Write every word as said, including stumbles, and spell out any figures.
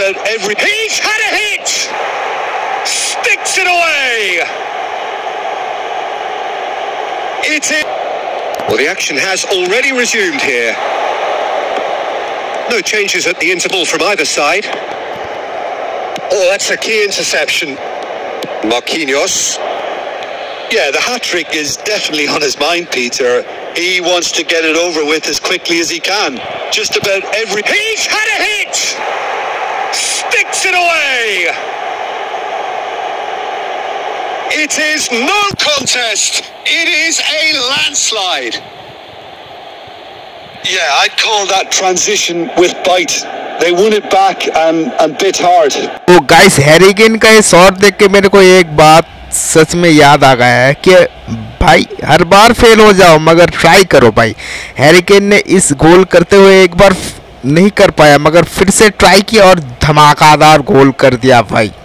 about every... He's had a hit! Sticks it away! It is... Well, the action has already resumed here. No changes at the interval from either side. Oh, that's a key interception. Marquinhos. Yeah, the hat-trick is definitely on his mind, Peter. He wants to get it over with as quickly as he can. Just about every... He's had a hit! Sticks it away! It is no contest. It is a landslide. Yeah, I'd call that transition with bite. They won it back and, and bit hard. Oh, guys, Harry Kane का ये shot देख के मेरे को एक बात सच में याद आ गया है कि भाई हर बार फेल हो जाओ मगर ट्राई करो भाई। हैरी केन ने इस गोल करते हुए एक बार नहीं कर पाया मगर फिर से ट्राई किया और धमाकेदार गोल कर दिया भाई।